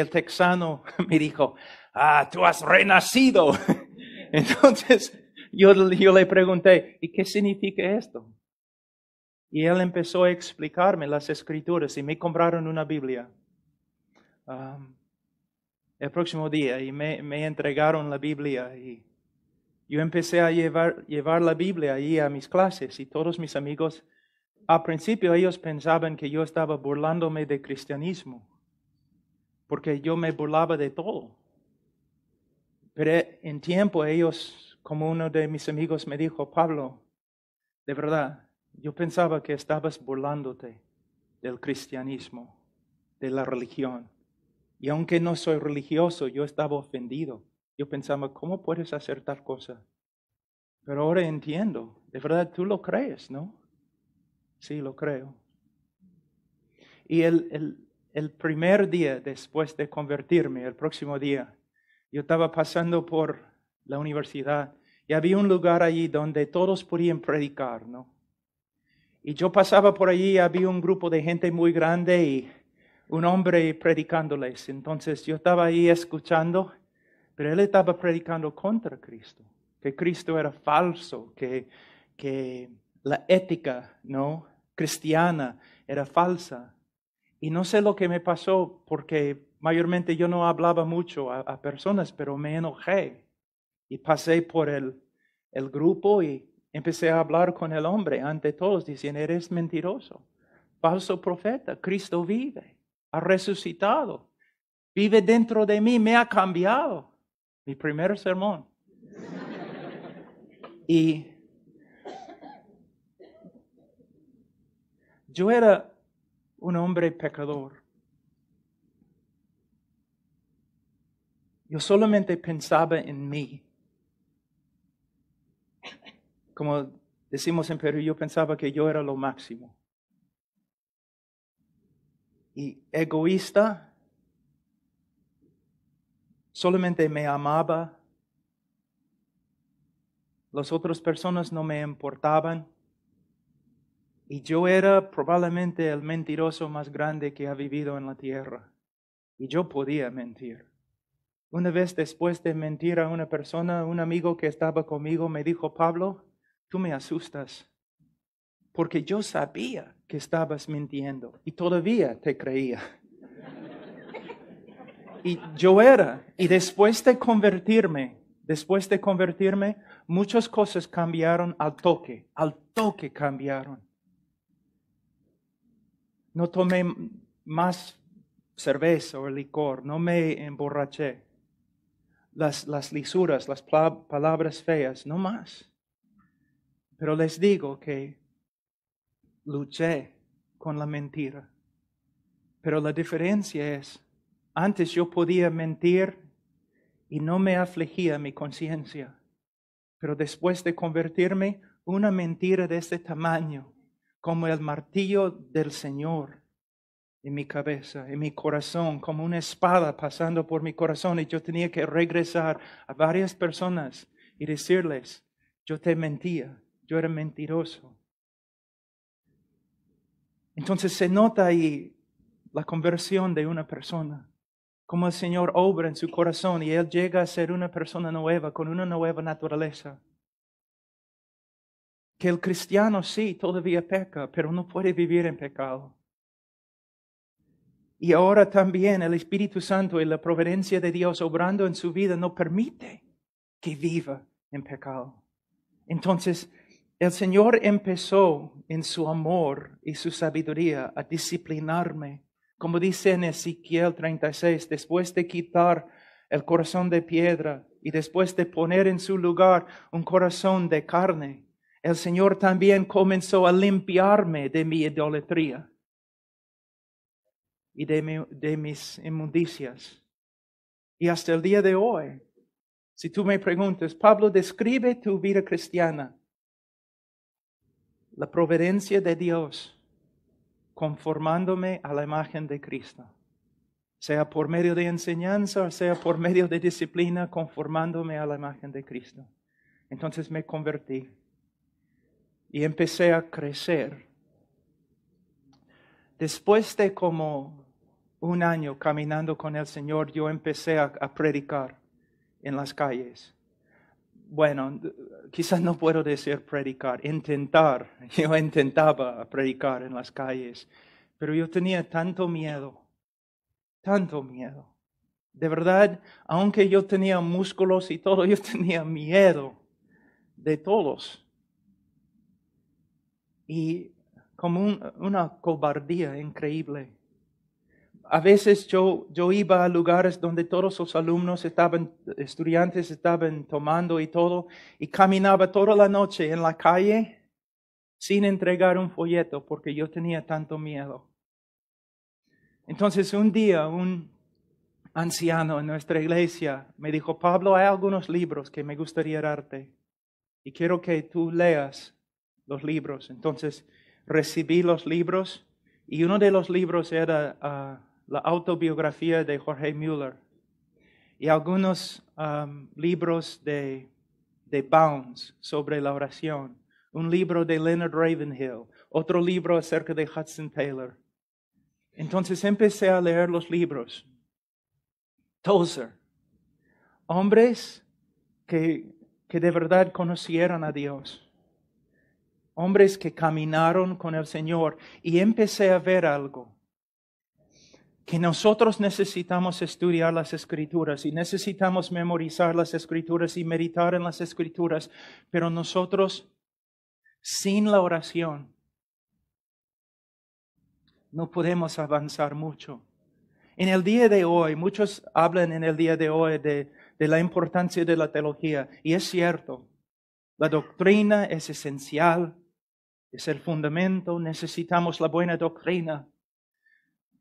aquel texano me dijo, ah, tú has renacido. Entonces yo le pregunté, ¿y qué significa esto? Y él empezó a explicarme las escrituras y me compraron una Biblia. El próximo día y me entregaron la Biblia y yo empecé a llevar la Biblia ahí a mis clases y todos mis amigos, al principio ellos pensaban que yo estaba burlándome de cristianismo porque yo me burlaba de todo. Pero en tiempo ellos, como uno de mis amigos me dijo, Pablo, de verdad, yo pensaba que estabas burlándote del cristianismo, de la religión. Y aunque no soy religioso, yo estaba ofendido. Yo pensaba, ¿cómo puedes hacer tal cosa? Pero ahora entiendo. De verdad, tú lo crees, ¿no? Sí, lo creo. Y el primer día después de convertirme, el próximo día, yo estaba pasando por la universidad y había un lugar allí donde todos podían predicar, ¿no? Y yo pasaba por allí, había un grupo de gente muy grande y un hombre predicándoles. Entonces yo estaba ahí escuchando, pero él estaba predicando contra Cristo. Que Cristo era falso, que la ética, ¿no?, cristiana era falsa. Y no sé lo que me pasó, porque mayormente yo no hablaba mucho a personas, pero me enojé. Y pasé por el grupo y empecé a hablar con el hombre ante todos, diciendo, eres mentiroso, falso profeta, Cristo vive. Ha resucitado, vive dentro de mí, me ha cambiado. Mi primer sermón. Y yo era un hombre pecador. Yo solamente pensaba en mí. Como decimos en Perú, yo pensaba que yo era lo máximo. Y egoísta, solamente me amaba, las otras personas no me importaban y yo era probablemente el mentiroso más grande que ha vivido en la tierra y yo podía mentir. Una vez después de mentir a una persona, un amigo que estaba conmigo me dijo, Pablo, tú me asustas. Porque yo sabía que estabas mintiendo y todavía te creía. Y yo era, y después de convertirme, muchas cosas cambiaron al toque cambiaron. No tomé más cerveza o licor, no me emborraché. Las lisuras, las palabras feas, no más. Pero les digo que luché con la mentira. Pero la diferencia es, antes yo podía mentir y no me afligía mi conciencia. Pero después de convertirme, una mentira de este tamaño, como el martillo del Señor en mi cabeza, en mi corazón, como una espada pasando por mi corazón. Y yo tenía que regresar a varias personas y decirles, yo te mentía, yo era mentiroso. Entonces se nota ahí la conversión de una persona, como el Señor obra en su corazón y él llega a ser una persona nueva, con una nueva naturaleza. Que el cristiano sí todavía peca, pero no puede vivir en pecado. Y ahora también el Espíritu Santo y la providencia de Dios obrando en su vida no permite que viva en pecado. Entonces, el Señor empezó en su amor y su sabiduría a disciplinarme. Como dice en Ezequiel 36, después de quitar el corazón de piedra y después de poner en su lugar un corazón de carne, el Señor también comenzó a limpiarme de mi idolatría y de mis inmundicias. Y hasta el día de hoy, si tú me preguntas, Pablo, describe tu vida cristiana. La providencia de Dios, conformándome a la imagen de Cristo, sea por medio de enseñanza, sea por medio de disciplina, conformándome a la imagen de Cristo. Entonces me convertí y empecé a crecer. Después de como un año caminando con el Señor, yo empecé a predicar en las calles. Bueno, quizás no puedo decir predicar, intentar. Yo intentaba predicar en las calles, pero yo tenía tanto miedo, tanto miedo. De verdad, aunque yo tenía músculos y todo, yo tenía miedo de todos. Y como una cobardía increíble. A veces yo iba a lugares donde todos los estudiantes estaban tomando y todo, y caminaba toda la noche en la calle sin entregar un folleto porque yo tenía tanto miedo. Entonces un día un anciano en nuestra iglesia me dijo, Pablo, hay algunos libros que me gustaría darte y quiero que tú leas los libros. Entonces recibí los libros y uno de los libros era... la autobiografía de Jorge Müller y algunos libros de Bounds sobre la oración, un libro de Leonard Ravenhill, otro libro acerca de Hudson Taylor. Entonces empecé a leer los libros. Tozer, hombres que de verdad conocieron a Dios. Hombres que caminaron con el Señor y empecé a ver algo. Que nosotros necesitamos estudiar las Escrituras y necesitamos memorizar las Escrituras y meditar en las Escrituras, pero nosotros sin la oración no podemos avanzar mucho. En el día de hoy, muchos hablan en el día de hoy de la importancia de la teología y es cierto, la doctrina es esencial, es el fundamento, necesitamos la buena doctrina.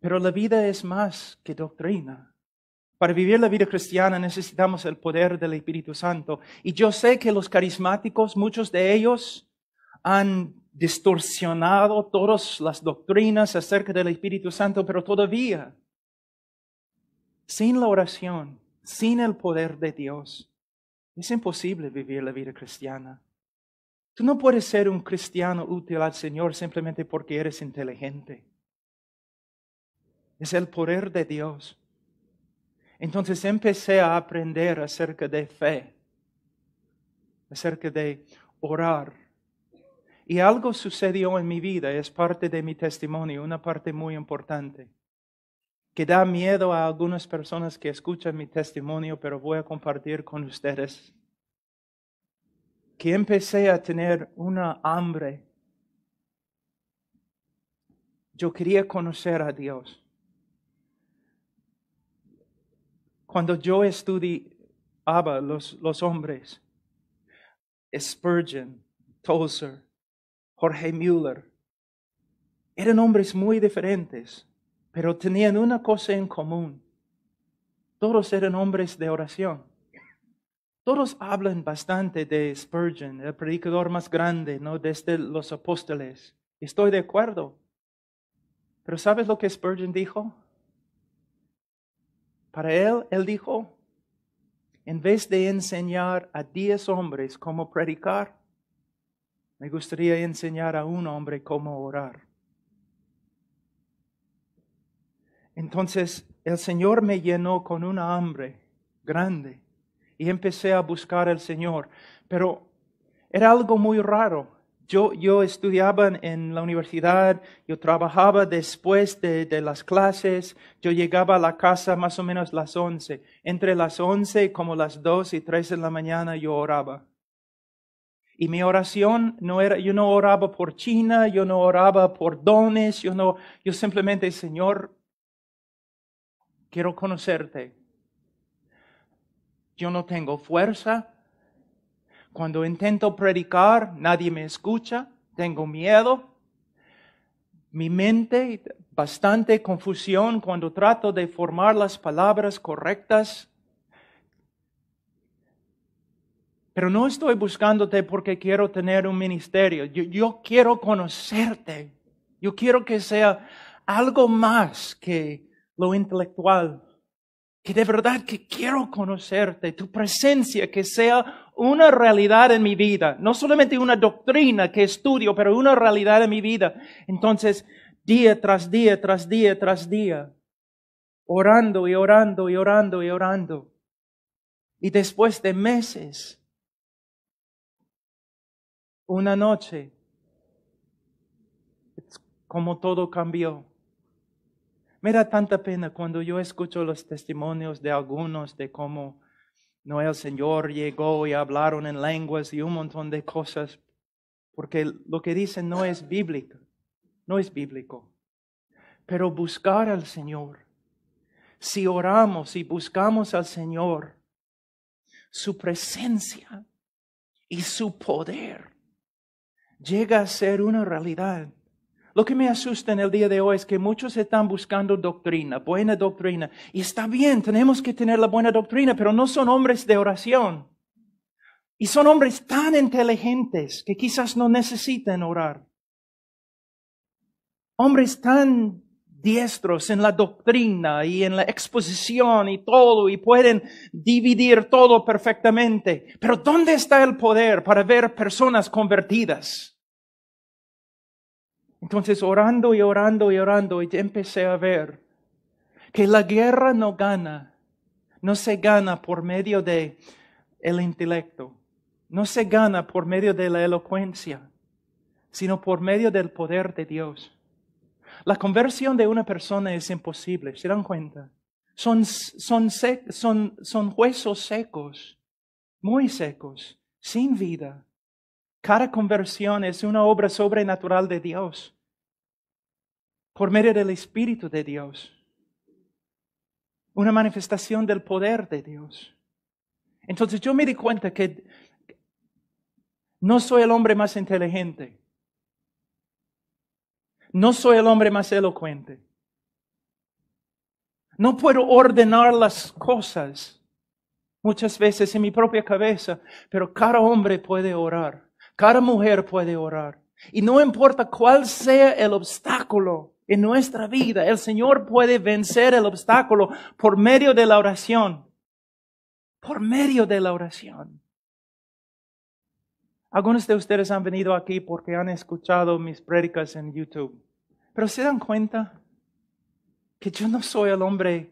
Pero la vida es más que doctrina. Para vivir la vida cristiana necesitamos el poder del Espíritu Santo. Y yo sé que los carismáticos, muchos de ellos, han distorsionado todas las doctrinas acerca del Espíritu Santo, pero todavía, sin la oración, sin el poder de Dios, es imposible vivir la vida cristiana. Tú no puedes ser un cristiano útil al Señor simplemente porque eres inteligente. Es el poder de Dios. Entonces empecé a aprender acerca de fe, acerca de orar. Y algo sucedió en mi vida, es parte de mi testimonio, una parte muy importante, que da miedo a algunas personas que escuchan mi testimonio, pero voy a compartir con ustedes. Que empecé a tener una hambre. Yo quería conocer a Dios. Cuando yo estudiaba los hombres, Spurgeon, Tozer, Jorge Müller, eran hombres muy diferentes, pero tenían una cosa en común. Todos eran hombres de oración. Todos hablan bastante de Spurgeon, el predicador más grande, ¿no? Desde los apóstoles. Estoy de acuerdo. Pero ¿sabes lo que Spurgeon dijo? Para él dijo, en vez de enseñar a 10 hombres cómo predicar, me gustaría enseñar a un hombre cómo orar. Entonces, el Señor me llenó con una hambre grande y empecé a buscar al Señor. Pero era algo muy raro. Yo estudiaba en la universidad, yo trabajaba después de las clases, yo llegaba a la casa más o menos las 11. Entre las 11 como las 2 y 3 de la mañana yo oraba. Y mi oración no era, yo no oraba por China, yo no oraba por dones, yo simplemente, Señor, quiero conocerte. Yo no tengo fuerza. Cuando intento predicar, nadie me escucha, tengo miedo. Mi mente, bastante confusión cuando trato de formar las palabras correctas. Pero no estoy buscándote porque quiero tener un ministerio. Yo quiero conocerte. Yo quiero que sea algo más que lo intelectual. Que de verdad que quiero conocerte, tu presencia que sea una realidad en mi vida. No solamente una doctrina que estudio, pero una realidad en mi vida. Entonces, día tras día, tras día, tras día, orando y orando y orando y orando. Y después de meses, una noche, es como todo cambió. Me da tanta pena cuando yo escucho los testimonios de algunos de cómo no el Señor llegó y hablaron en lenguas y un montón de cosas, porque lo que dicen no es bíblico, no es bíblico. Pero buscar al Señor, si oramos y buscamos al Señor, su presencia y su poder llega a ser una realidad. Lo que me asusta en el día de hoy es que muchos están buscando doctrina, buena doctrina. Y está bien, tenemos que tener la buena doctrina, pero no son hombres de oración. Y son hombres tan inteligentes que quizás no necesitan orar. Hombres tan diestros en la doctrina y en la exposición y todo, y pueden dividir todo perfectamente. Pero ¿dónde está el poder para ver personas convertidas? Entonces, orando y orando y orando, y empecé a ver que la guerra no se gana por medio de el intelecto, no se gana por medio de la elocuencia, sino por medio del poder de Dios. La conversión de una persona es imposible, ¿se dan cuenta? Son huesos secos, muy secos, sin vida. Cada conversión es una obra sobrenatural de Dios, por medio del Espíritu de Dios. Una manifestación del poder de Dios. Entonces yo me di cuenta que no soy el hombre más inteligente. No soy el hombre más elocuente. No puedo ordenar las cosas muchas veces en mi propia cabeza, pero cada hombre puede orar. Cada mujer puede orar. Y no importa cuál sea el obstáculo en nuestra vida, el Señor puede vencer el obstáculo por medio de la oración. Por medio de la oración. Algunos de ustedes han venido aquí porque han escuchado mis prédicas en YouTube. Pero ¿se dan cuenta que yo no soy el hombre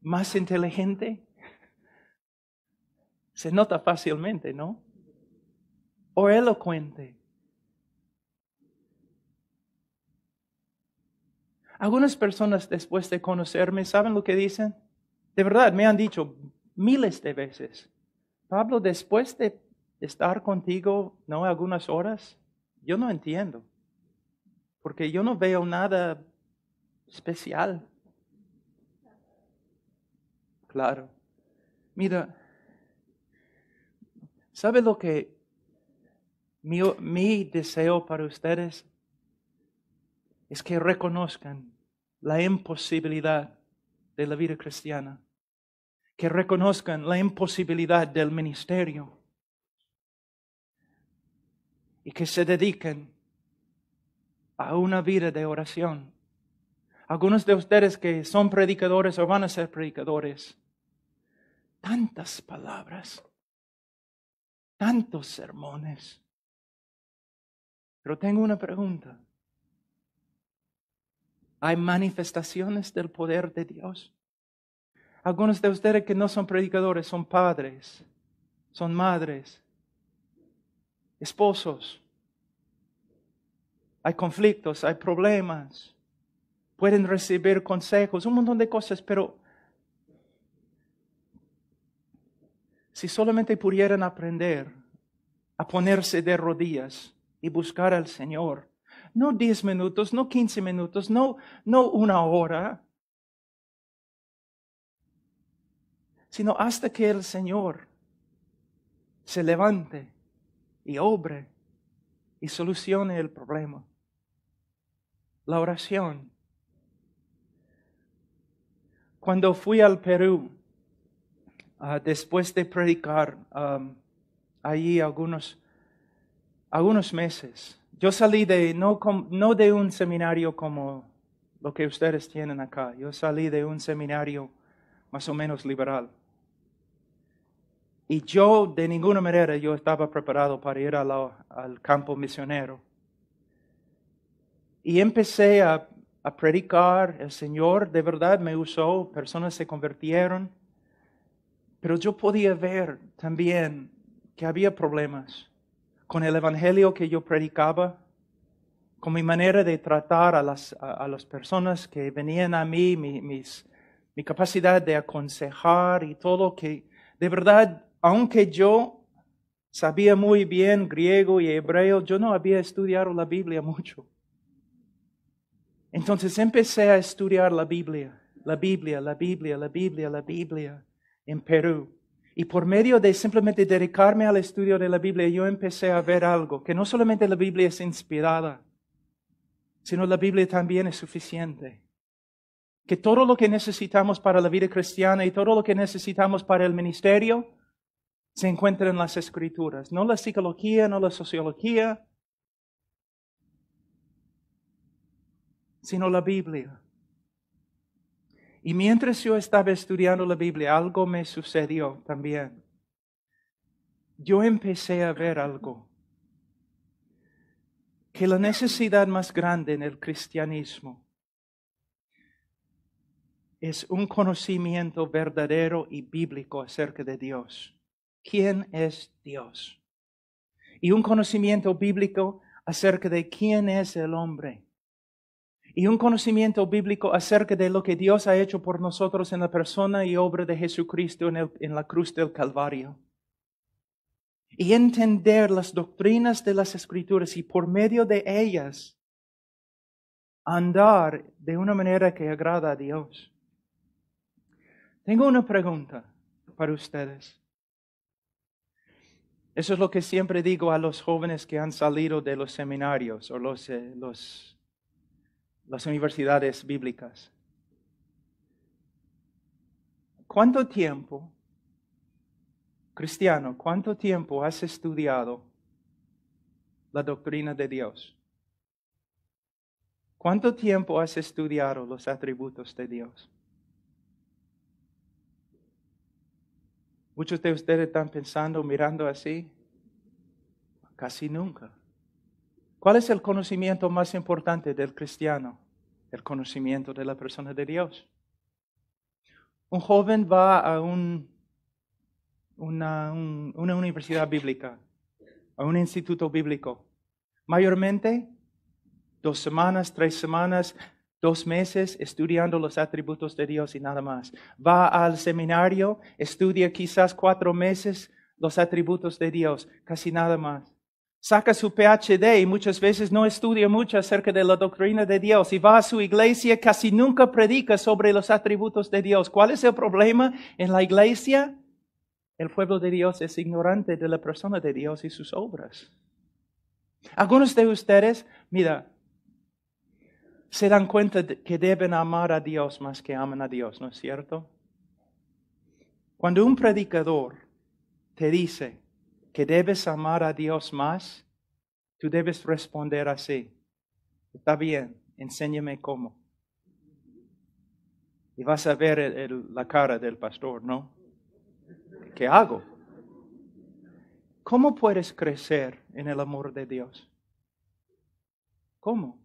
más inteligente? Se nota fácilmente, ¿no? O elocuente. Algunas personas después de conocerme, ¿saben lo que dicen? De verdad, me han dicho miles de veces. Pablo, después de estar contigo, ¿no? Algunas horas, yo no entiendo. Porque yo no veo nada especial. Claro. Mira. ¿Sabe lo que mi deseo para ustedes? Es que reconozcan la imposibilidad de la vida cristiana. Que reconozcan la imposibilidad del ministerio. Y que se dediquen a una vida de oración. Algunos de ustedes que son predicadores o van a ser predicadores. Tantas palabras. Tantos sermones. Pero tengo una pregunta. ¿Hay manifestaciones del poder de Dios? Algunos de ustedes que no son predicadores son padres, son madres, esposos. Hay conflictos, hay problemas. Pueden recibir consejos, un montón de cosas, pero si solamente pudieran aprender a ponerse de rodillas y buscar al Señor. No 10 minutos, no 15 minutos, no una hora. Sino hasta que el Señor se levante y obre y solucione el problema. La oración. Cuando fui al Perú, después de predicar allí algunos meses, yo salí no de un seminario como lo que ustedes tienen acá. Yo salí de un seminario más o menos liberal. Y yo, de ninguna manera, yo estaba preparado para ir al campo misionero. Y empecé a a predicar. El Señor de verdad me usó, personas se convirtieron. Pero yo podía ver también que había problemas con el evangelio que yo predicaba, con mi manera de tratar a las personas que venían a mí, mi capacidad de aconsejar y todo, que de verdad, aunque yo sabía muy bien griego y hebreo, yo no había estudiado la Biblia mucho. Entonces empecé a estudiar la Biblia en Perú. Y por medio de simplemente dedicarme al estudio de la Biblia, yo empecé a ver algo, que no solamente la Biblia es inspirada, sino la Biblia también es suficiente. Que todo lo que necesitamos para la vida cristiana y todo lo que necesitamos para el ministerio se encuentra en las Escrituras. No la psicología, no la sociología, sino la Biblia. Y mientras yo estaba estudiando la Biblia, algo me sucedió también. Yo empecé a ver algo. Que la necesidad más grande en el cristianismo es un conocimiento verdadero y bíblico acerca de Dios. ¿Quién es Dios? Y un conocimiento bíblico acerca de quién es el hombre. Y un conocimiento bíblico acerca de lo que Dios ha hecho por nosotros en la persona y obra de Jesucristo en la cruz del Calvario. Y entender las doctrinas de las Escrituras y por medio de ellas andar de una manera que agrada a Dios. Tengo una pregunta para ustedes. Eso es lo que siempre digo a los jóvenes que han salido de los seminarios o las universidades bíblicas. ¿Cuánto tiempo, cristiano, cuánto tiempo has estudiado la doctrina de Dios? ¿Cuánto tiempo has estudiado los atributos de Dios? Muchos de ustedes están pensando, mirando así, casi nunca. ¿Cuál es el conocimiento más importante del cristiano? El conocimiento de la persona de Dios. Un joven va a una universidad bíblica, a un instituto bíblico. Mayormente, 2 semanas, 3 semanas, 2 meses estudiando los atributos de Dios y nada más. Va al seminario, estudia quizás 4 meses los atributos de Dios, casi nada más. Saca su PhD y muchas veces no estudia mucho acerca de la doctrina de Dios. Y va a su iglesia, casi nunca predica sobre los atributos de Dios. ¿Cuál es el problema en la iglesia? El pueblo de Dios es ignorante de la persona de Dios y sus obras. Algunos de ustedes, mira, se dan cuenta de que deben amar a Dios más que aman a Dios, ¿no es cierto? Cuando un predicador te dice que debes amar a Dios más, tú debes responder así: está bien, enséñame cómo. Y vas a ver la cara del pastor, ¿no? ¿Qué hago? ¿Cómo puedes crecer en el amor de Dios? ¿Cómo?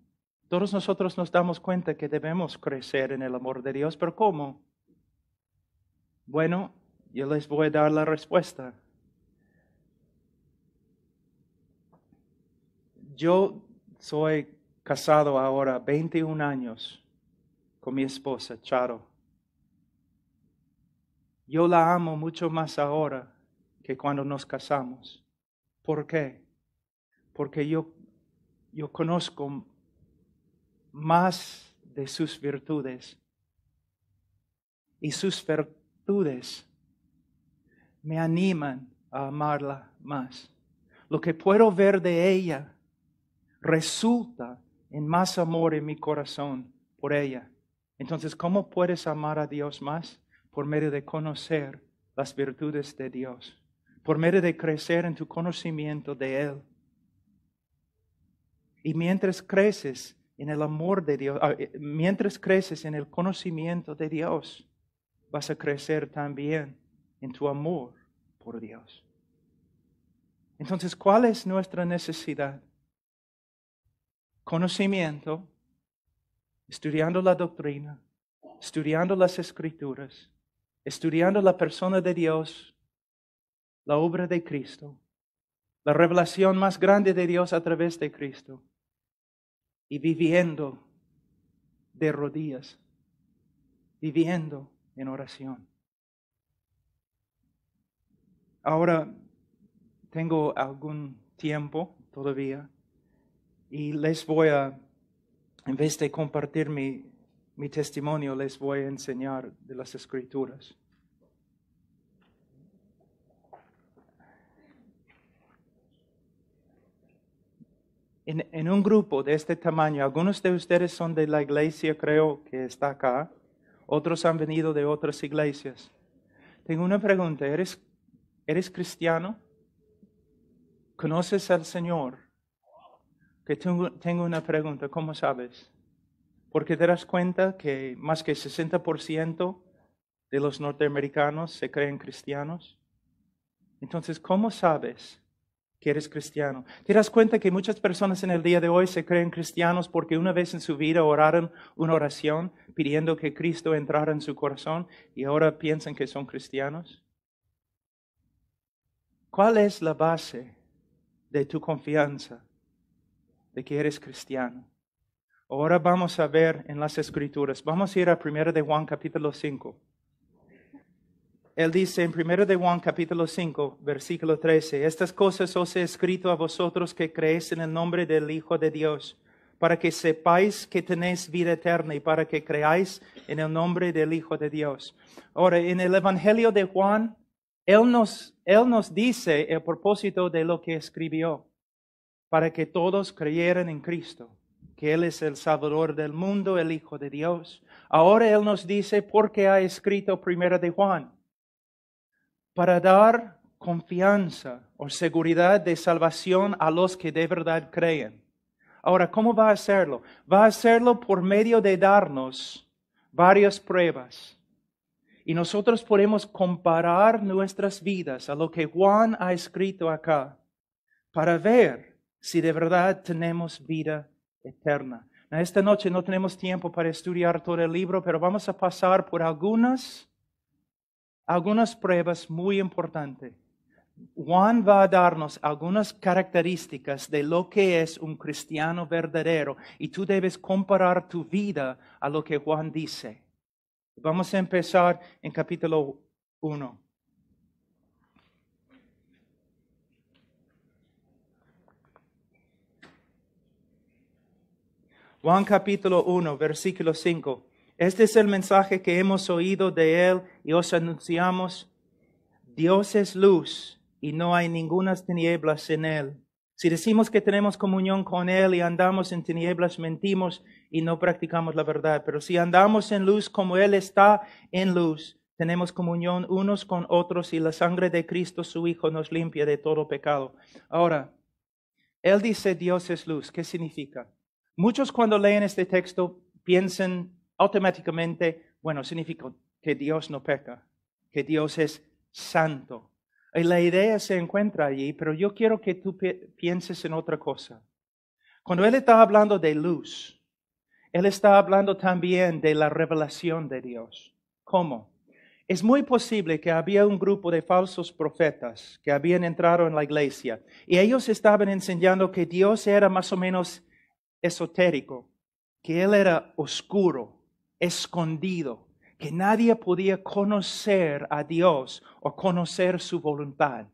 Todos nosotros nos damos cuenta que debemos crecer en el amor de Dios, pero ¿cómo? Bueno, yo les voy a dar la respuesta. Yo soy casado ahora 21 años con mi esposa, Charo. Yo la amo mucho más ahora que cuando nos casamos. ¿Por qué? Porque yo conozco más de sus virtudes. Y sus virtudes me animan a amarla más. Lo que puedo ver de ella resulta en más amor en mi corazón por ella. Entonces, ¿cómo puedes amar a Dios más? Por medio de conocer las virtudes de Dios. Por medio de crecer en tu conocimiento de Él. Y mientras creces en el amor de Dios, mientras creces en el conocimiento de Dios, vas a crecer también en tu amor por Dios. Entonces, ¿cuál es nuestra necesidad? Conocimiento estudiando la doctrina, estudiando las Escrituras, estudiando la persona de Dios, la obra de Cristo, la revelación más grande de Dios a través de Cristo, y viviendo de rodillas, viviendo en oración. Ahora tengo algún tiempo todavía y les voy a, en vez de compartir mi testimonio, les voy a enseñar de las Escrituras. En un grupo de este tamaño, algunos de ustedes son de la iglesia, creo que está acá. Otros han venido de otras iglesias. Tengo una pregunta. ¿Eres cristiano? ¿Conoces al Señor? Que tengo una pregunta. ¿Cómo sabes? Porque te das cuenta que más que 60% de los norteamericanos se creen cristianos. Entonces, ¿cómo sabes que eres cristiano? Te das cuenta que muchas personas en el día de hoy se creen cristianos porque una vez en su vida oraron una oración pidiendo que Cristo entrara en su corazón y ahora piensan que son cristianos. ¿Cuál es la base de tu confianza de que eres cristiano? Ahora vamos a ver en las Escrituras. Vamos a ir a Primero de Juan capítulo 5. Él dice en Primero de Juan capítulo 5, versículo 13, estas cosas os he escrito a vosotros que creéis en el nombre del Hijo de Dios, para que sepáis que tenéis vida eterna y para que creáis en el nombre del Hijo de Dios. Ahora, en el Evangelio de Juan, Él nos dice el propósito de lo que escribió, para que todos creyeran en Cristo, que Él es el Salvador del mundo, el Hijo de Dios. Ahora Él nos dice por qué ha escrito Primera de Juan, para dar confianza o seguridad de salvación a los que de verdad creen. Ahora, ¿cómo va a hacerlo? Va a hacerlo por medio de darnos varias pruebas. Y nosotros podemos comparar nuestras vidas a lo que Juan ha escrito acá para ver si de verdad tenemos vida eterna. Esta noche no tenemos tiempo para estudiar todo el libro, pero vamos a pasar por algunas pruebas muy importantes. Juan va a darnos algunas características de lo que es un cristiano verdadero y tú debes comparar tu vida a lo que Juan dice. Vamos a empezar en capítulo 1. Juan capítulo 1, versículo 5. Este es el mensaje que hemos oído de Él y os anunciamos. Dios es luz y no hay ninguna tinieblas en Él. Si decimos que tenemos comunión con Él y andamos en tinieblas, mentimos y no practicamos la verdad. Pero si andamos en luz como Él está en luz, tenemos comunión unos con otros y la sangre de Cristo, su Hijo, nos limpia de todo pecado. Ahora, Él dice Dios es luz. ¿Qué significa? Muchos cuando leen este texto piensan automáticamente, bueno, significa que Dios no peca, que Dios es santo. Y la idea se encuentra allí, pero yo quiero que tú pienses en otra cosa. Cuando Él está hablando de luz, Él está hablando también de la revelación de Dios. ¿Cómo? Es muy posible que había un grupo de falsos profetas que habían entrado en la iglesia y ellos estaban enseñando que Dios era más o menos esotérico, que Él era oscuro, escondido, que nadie podía conocer a Dios o conocer su voluntad.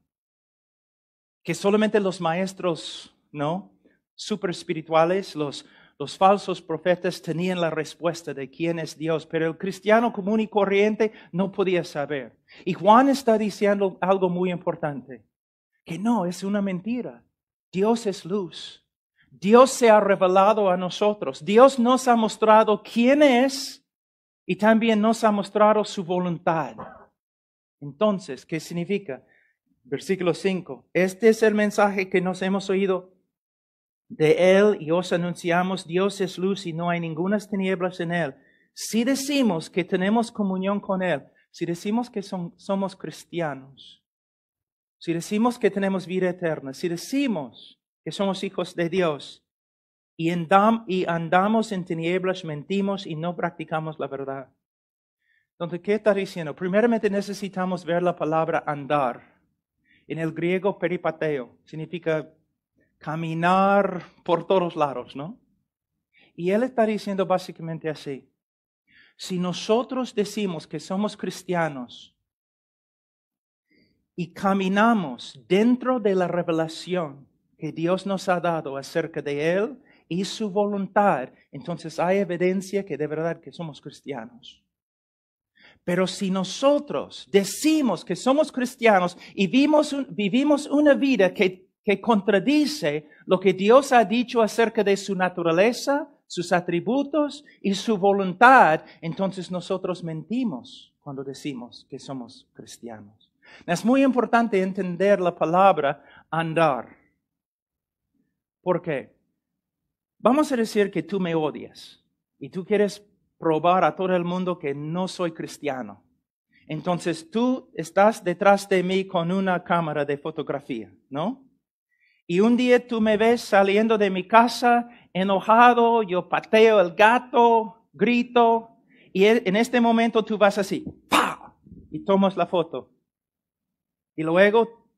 Que solamente los maestros, ¿no?, super espirituales, los falsos profetas tenían la respuesta de quién es Dios, pero el cristiano común y corriente no podía saber. Y Juan está diciendo algo muy importante, que no, es una mentira. Dios es luz. Dios se ha revelado a nosotros. Dios nos ha mostrado quién es y también nos ha mostrado su voluntad. Entonces, ¿qué significa? Versículo 5. Este es el mensaje que nos hemos oído de Él y os anunciamos, Dios es luz y no hay ninguna tinieblas en Él. Si decimos que tenemos comunión con Él, si decimos que somos cristianos, si decimos que tenemos vida eterna, si decimos que somos hijos de Dios, y andamos en tinieblas, mentimos y no practicamos la verdad. Entonces, ¿qué está diciendo? Primeramente necesitamos ver la palabra andar. En el griego, peripateo, significa caminar por todos lados, ¿no? Y él está diciendo básicamente así. Si nosotros decimos que somos cristianos y caminamos dentro de la revelación que Dios nos ha dado acerca de Él y su voluntad, entonces hay evidencia que de verdad que somos cristianos. Pero si nosotros decimos que somos cristianos y vivimos una vida que contradice lo que Dios ha dicho acerca de su naturaleza, sus atributos y su voluntad, entonces nosotros mentimos cuando decimos que somos cristianos. Es muy importante entender la palabra andar. ¿Por qué? Vamos a decir que tú me odias y tú quieres probar a todo el mundo que no soy cristiano. Entonces tú estás detrás de mí con una cámara de fotografía, ¿no? Y un día tú me ves saliendo de mi casa enojado, yo pateo el gato, grito, y en este momento tú vas así, ¡pah!, y tomas la foto. Y luego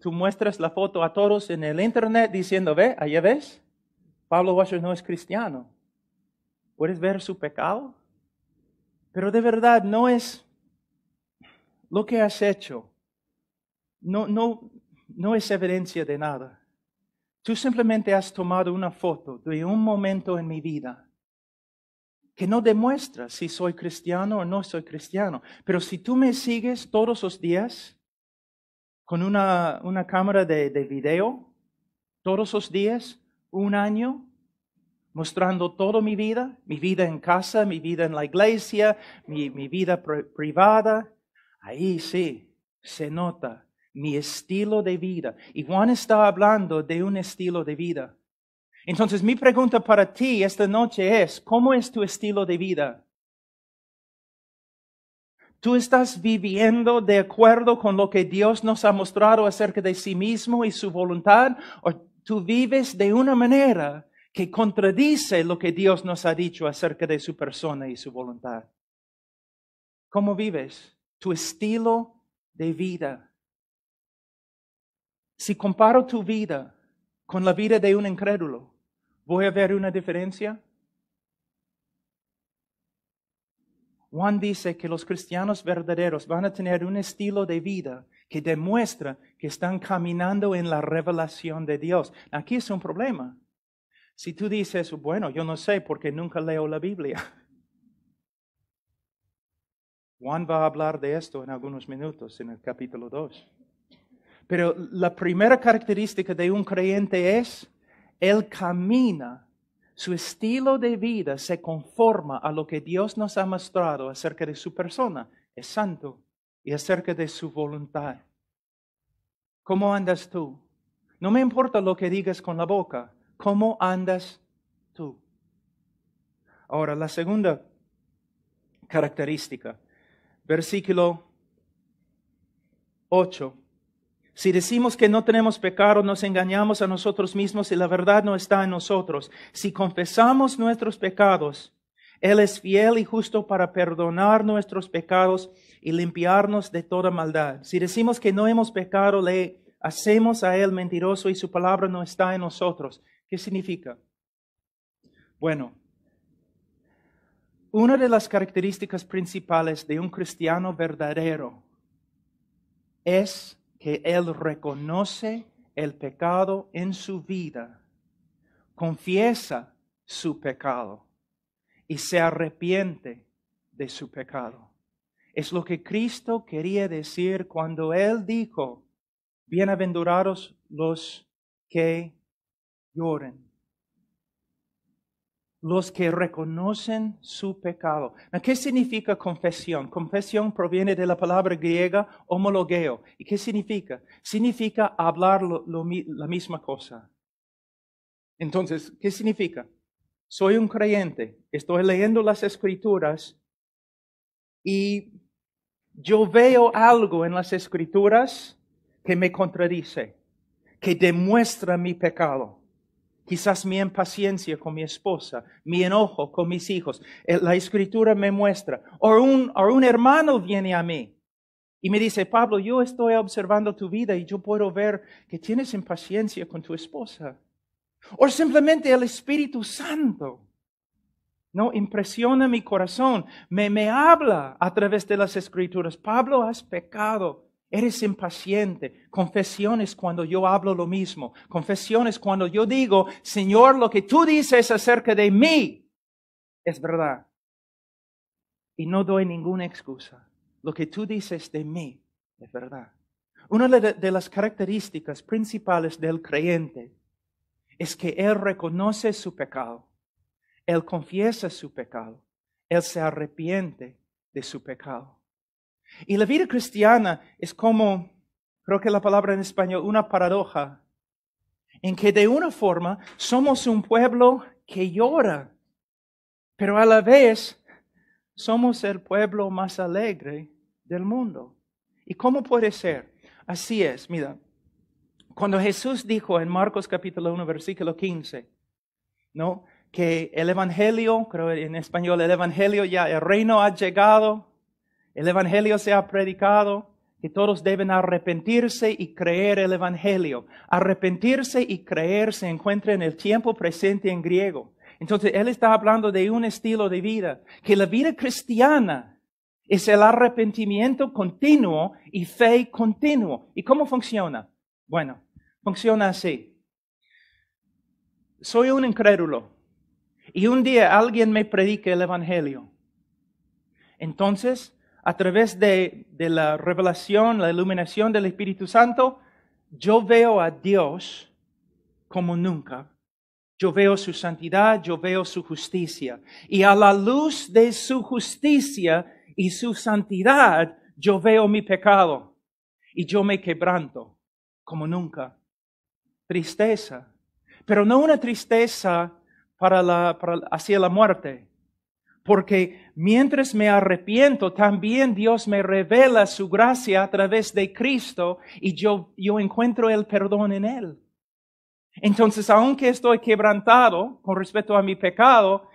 tú muestras la foto a todos en el internet diciendo, ve, allá ves, Pablo Washer no es cristiano. ¿Puedes ver su pecado? Pero de verdad no es lo que has hecho. No es evidencia de nada. Tú simplemente has tomado una foto de un momento en mi vida que no demuestra si soy cristiano o no soy cristiano. Pero si tú me sigues todos los días con una cámara de video, todos los días, un año, mostrando toda mi vida en casa, mi vida en la iglesia, mi vida privada, ahí sí se nota mi estilo de vida. Y Juan está hablando de un estilo de vida. Entonces, mi pregunta para ti esta noche es, ¿cómo es tu estilo de vida? ¿Tú estás viviendo de acuerdo con lo que Dios nos ha mostrado acerca de sí mismo y su voluntad? ¿O tú vives de una manera que contradice lo que Dios nos ha dicho acerca de su persona y su voluntad? ¿Cómo vives? Tu estilo de vida. Si comparo tu vida con la vida de un incrédulo, ¿voy a ver una diferencia? Juan dice que los cristianos verdaderos van a tener un estilo de vida que demuestra que están caminando en la revelación de Dios. Aquí es un problema. Si tú dices, bueno, yo no sé porque nunca leo la Biblia. Juan va a hablar de esto en algunos minutos en el capítulo 2. Pero la primera característica de un creyente es, él camina, su estilo de vida se conforma a lo que Dios nos ha mostrado acerca de su persona, es santo, y acerca de su voluntad. ¿Cómo andas tú? No me importa lo que digas con la boca, ¿cómo andas tú? Ahora, la segunda característica, versículo 8. Si decimos que no tenemos pecado, nos engañamos a nosotros mismos y la verdad no está en nosotros. Si confesamos nuestros pecados, Él es fiel y justo para perdonar nuestros pecados y limpiarnos de toda maldad. Si decimos que no hemos pecado, le hacemos a Él mentiroso y su palabra no está en nosotros. ¿Qué significa? Bueno, una de las características principales de un cristiano verdadero es que él reconoce el pecado en su vida, confiesa su pecado y se arrepiente de su pecado. Es lo que Cristo quería decir cuando Él dijo, bienaventurados los que lloren. Los que reconocen su pecado. ¿Qué significa confesión? Confesión proviene de la palabra griega homologeo. ¿Y qué significa? Significa hablar la misma cosa. Entonces, ¿qué significa? Soy un creyente, estoy leyendo las Escrituras y yo veo algo en las Escrituras que me contradice, que demuestra mi pecado. Quizás mi impaciencia con mi esposa, mi enojo con mis hijos. La Escritura me muestra. O un hermano viene a mí y me dice, Pablo, yo estoy observando tu vida y yo puedo ver que tienes impaciencia con tu esposa. O simplemente el Espíritu Santo, ¿no?, impresiona mi corazón, me habla a través de las Escrituras. Pablo, has pecado. Eres impaciente. Confesiones cuando yo hablo lo mismo. Confesiones cuando yo digo, Señor, lo que tú dices acerca de mí es verdad. Y no doy ninguna excusa. Lo que tú dices de mí es verdad. Una de las características principales del creyente es que él reconoce su pecado. Él confiesa su pecado. Él se arrepiente de su pecado. Y la vida cristiana es como, creo que la palabra en español, una paradoja, en que de una forma somos un pueblo que llora, pero a la vez somos el pueblo más alegre del mundo. ¿Y cómo puede ser? Así es, mira, cuando Jesús dijo en Marcos capítulo 1, versículo 15, ¿no?, que el evangelio, creo en español, el evangelio ya, el reino ha llegado, el evangelio se ha predicado, que todos deben arrepentirse y creer el evangelio. Arrepentirse y creer se encuentra en el tiempo presente en griego. Entonces, él está hablando de un estilo de vida, que la vida cristiana es el arrepentimiento continuo y fe continuo. ¿Y cómo funciona? Bueno, funciona así. Soy un incrédulo y un día alguien me predica el evangelio. Entonces, a través de la revelación, la iluminación del Espíritu Santo, yo veo a Dios como nunca. Yo veo su santidad, yo veo su justicia. Y a la luz de su justicia y su santidad, yo veo mi pecado. Y yo me quebranto como nunca. Tristeza. Pero no una tristeza hacia la muerte. Porque mientras me arrepiento, también Dios me revela su gracia a través de Cristo y yo encuentro el perdón en Él. Entonces, aunque estoy quebrantado con respecto a mi pecado,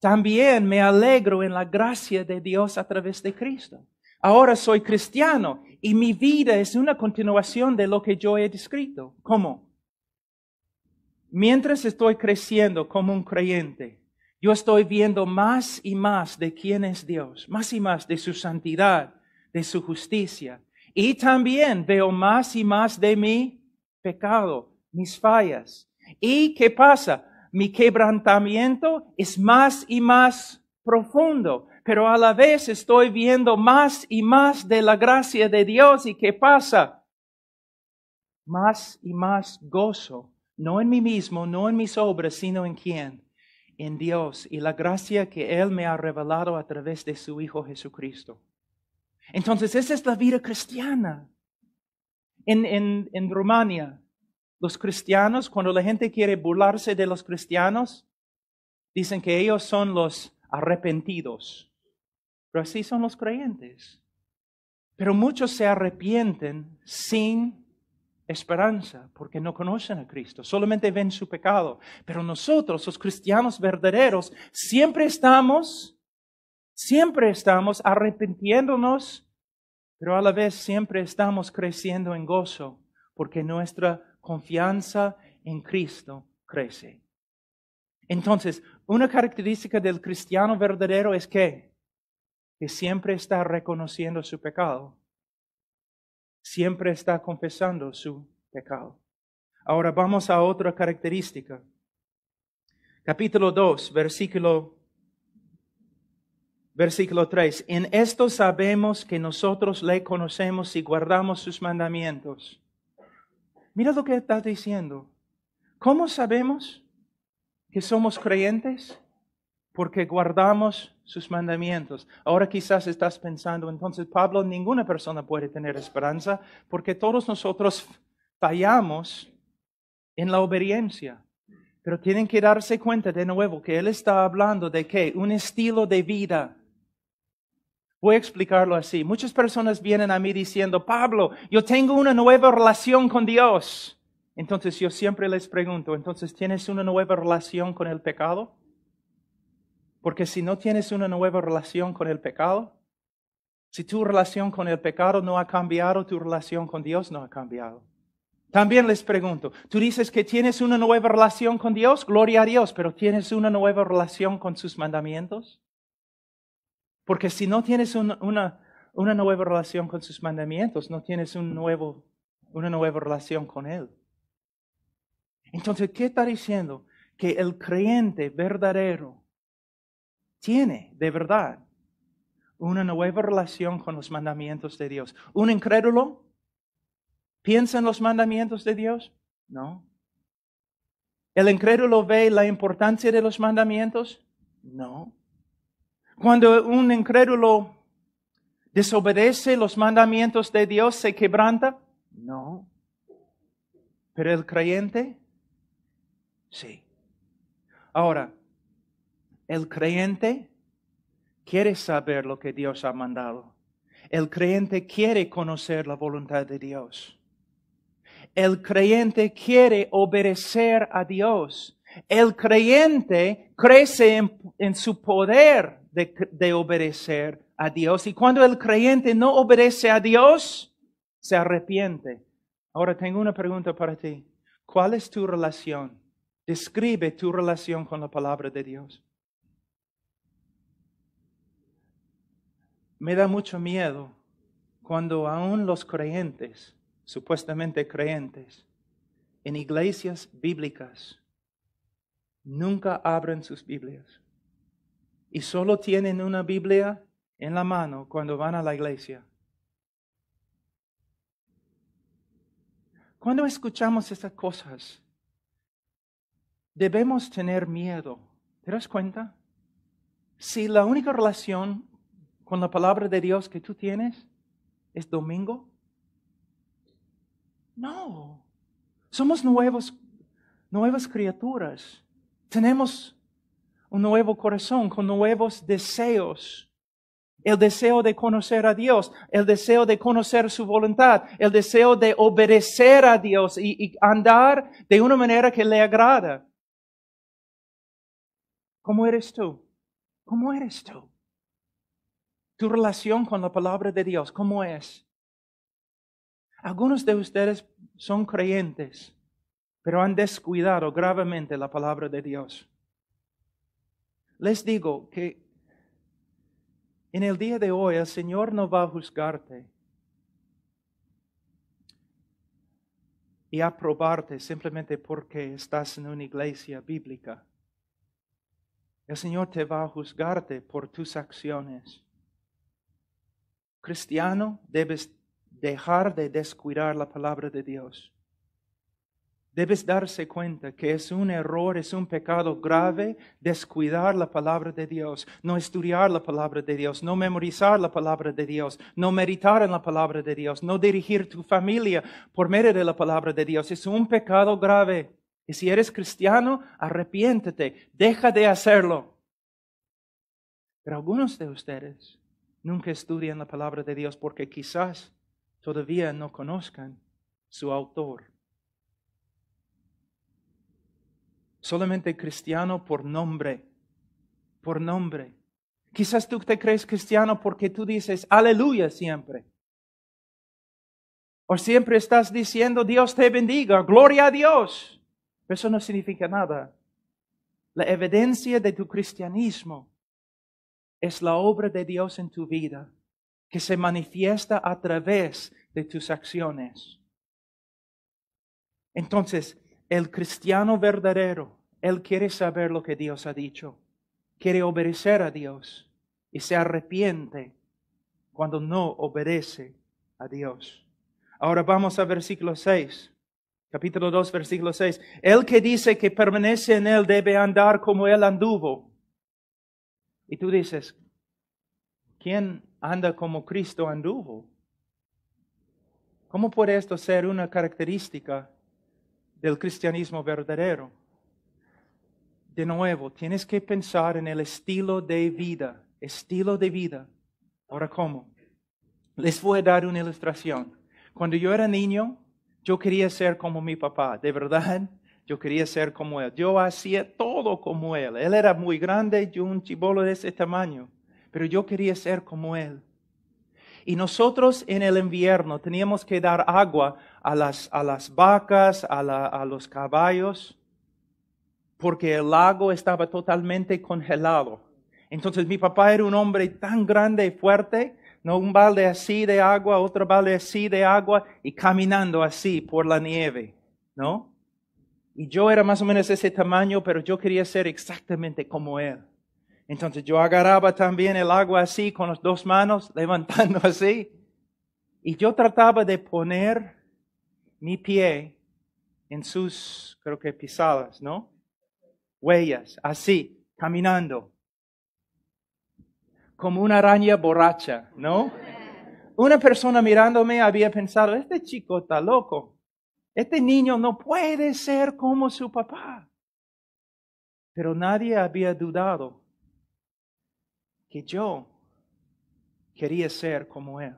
también me alegro en la gracia de Dios a través de Cristo. Ahora soy cristiano y mi vida es una continuación de lo que yo he descrito. ¿Cómo? Mientras estoy creciendo como un creyente, yo estoy viendo más y más de quién es Dios, más y más de su santidad, de su justicia. Y también veo más y más de mi pecado, mis fallas. ¿Y qué pasa? Mi quebrantamiento es más y más profundo, pero a la vez estoy viendo más y más de la gracia de Dios. ¿Y qué pasa? Más y más gozo, no en mí mismo, no en mis obras, sino en quién. En Dios y la gracia que Él me ha revelado a través de su Hijo Jesucristo. Entonces, esa es la vida cristiana. En Rumania, los cristianos, cuando la gente quiere burlarse de los cristianos, dicen que ellos son los arrepentidos. Pero así son los creyentes. Pero muchos se arrepienten sin esperanza, porque no conocen a Cristo, solamente ven su pecado. Pero nosotros, los cristianos verdaderos, siempre estamos arrepintiéndonos, pero a la vez siempre estamos creciendo en gozo, porque nuestra confianza en Cristo crece. Entonces, una característica del cristiano verdadero es que siempre está reconociendo su pecado. Siempre está confesando su pecado. Ahora vamos a otra característica. Capítulo 2, versículo 3. En esto sabemos que nosotros le conocemos y guardamos sus mandamientos. Mira lo que está diciendo. ¿Cómo sabemos que somos creyentes? Porque guardamos sus mandamientos. Ahora quizás estás pensando, entonces, Pablo, ninguna persona puede tener esperanza porque todos nosotros fallamos en la obediencia. Pero tienen que darse cuenta de nuevo que él está hablando de ¿qué? Un estilo de vida. Voy a explicarlo así. Muchas personas vienen a mí diciendo, Pablo, yo tengo una nueva relación con Dios. Entonces yo siempre les pregunto, entonces, ¿tienes una nueva relación con el pecado? Porque si no tienes una nueva relación con el pecado, si tu relación con el pecado no ha cambiado, tu relación con Dios no ha cambiado. También les pregunto, tú dices que tienes una nueva relación con Dios, gloria a Dios, pero ¿tienes una nueva relación con sus mandamientos? Porque si no tienes una nueva relación con sus mandamientos, no tienes una nueva relación con Él. Entonces, ¿qué está diciendo? Que el creyente verdadero tiene de verdad una nueva relación con los mandamientos de Dios. ¿Un incrédulo piensa en los mandamientos de Dios? No. ¿El incrédulo ve la importancia de los mandamientos? No. Cuando un incrédulo desobedece los mandamientos de Dios, ¿se quebranta? No. Pero el creyente, sí. Ahora, el creyente quiere saber lo que Dios ha mandado. El creyente quiere conocer la voluntad de Dios. El creyente quiere obedecer a Dios. El creyente crece en su poder de obedecer a Dios. Y cuando el creyente no obedece a Dios, se arrepiente. Ahora tengo una pregunta para ti. ¿Cuál es tu relación? Describe tu relación con la palabra de Dios. Me da mucho miedo cuando aún los creyentes, supuestamente creyentes, en iglesias bíblicas, nunca abren sus Biblias. Y solo tienen una Biblia en la mano cuando van a la iglesia. Cuando escuchamos estas cosas, debemos tener miedo. ¿Te das cuenta? Si la única relación con la palabra de Dios que tú tienes es domingo, no. Somos nuevas criaturas. Tenemos un nuevo corazón con nuevos deseos. El deseo de conocer a Dios, el deseo de conocer su voluntad, el deseo de obedecer a Dios y andar de una manera que le agrada. ¿Cómo eres tú? ¿Cómo eres tú? Tu relación con la palabra de Dios, ¿cómo es? Algunos de ustedes son creyentes, pero han descuidado gravemente la palabra de Dios. Les digo que en el día de hoy, el Señor no va a juzgarte y aprobarte simplemente porque estás en una iglesia bíblica. El Señor te va a juzgarte por tus acciones. Cristiano, debes dejar de descuidar la palabra de Dios. Debes darse cuenta que es un error, es un pecado grave descuidar la palabra de Dios, no estudiar la palabra de Dios, no memorizar la palabra de Dios, no meditar en la palabra de Dios, no dirigir tu familia por medio de la palabra de Dios. Es un pecado grave. Y si eres cristiano, arrepiéntete, deja de hacerlo. Pero algunos de ustedes nunca estudian la palabra de Dios porque quizás todavía no conozcan su autor. Solamente cristiano por nombre, por nombre. Quizás tú te crees cristiano porque tú dices aleluya siempre. O siempre estás diciendo Dios te bendiga, gloria a Dios. Eso no significa nada. La evidencia de tu cristianismo es la obra de Dios en tu vida, que se manifiesta a través de tus acciones. Entonces, el cristiano verdadero, él quiere saber lo que Dios ha dicho, quiere obedecer a Dios y se arrepiente cuando no obedece a Dios. Ahora vamos a versículo 6, capítulo 2, versículo 6. El que dice que permanece en él debe andar como él anduvo. Y tú dices, ¿quién anda como Cristo anduvo? ¿Cómo puede esto ser una característica del cristianismo verdadero? De nuevo, tienes que pensar en el estilo de vida. Estilo de vida. Ahora, ¿cómo? Les voy a dar una ilustración. Cuando yo era niño, Yo quería ser como mi papá, de verdad. Yo quería ser como él. Yo hacía todo como él. Él era muy grande, yo un chibolo de ese tamaño. Pero yo quería ser como él. Y nosotros en el invierno teníamos que dar agua a las vacas, a los caballos, porque el lago estaba totalmente congelado. Entonces mi papá era un hombre tan grande y fuerte, ¿no? Un balde así de agua, otro balde así de agua, y caminando así por la nieve, ¿no? Y yo era más o menos ese tamaño, pero yo quería ser exactamente como él. Entonces yo agarraba también el agua así con las dos manos, levantando así. Y yo trataba de poner mi pie en sus, creo que pisadas, ¿no? Huellas, así, caminando. Como una araña borracha, ¿no? Una persona mirándome había pensado, este chico está loco. Este niño no puede ser como su papá. Pero nadie había dudado que yo quería ser como él.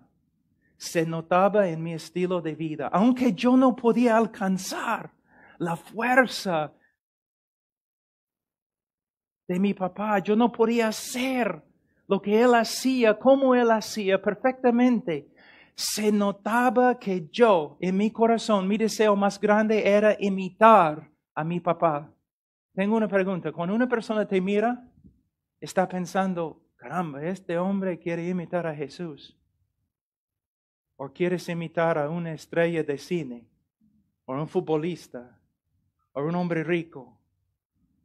Se notaba en mi estilo de vida, aunque yo no podía alcanzar la fuerza de mi papá. Yo no podía hacer lo que él hacía, como él hacía perfectamente. Se notaba que yo, en mi corazón, mi deseo más grande era imitar a mi papá. Tengo una pregunta. Cuando una persona te mira, está pensando, caramba, este hombre quiere imitar a Jesús. O quieres imitar a una estrella de cine, o un futbolista, o un hombre rico,